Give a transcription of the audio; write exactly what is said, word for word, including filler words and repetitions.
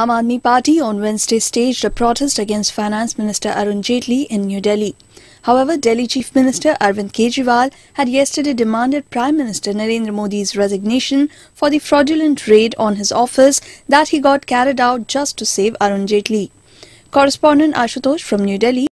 Aam Aadmi Party on Wednesday staged a protest against Finance Minister Arun Jaitley in New Delhi. However, Delhi Chief Minister Arvind Kejriwal had yesterday demanded Prime Minister Narendra Modi's resignation for the fraudulent raid on his office that he got carried out just to save Arun Jaitley. Correspondent Ashutosh from New Delhi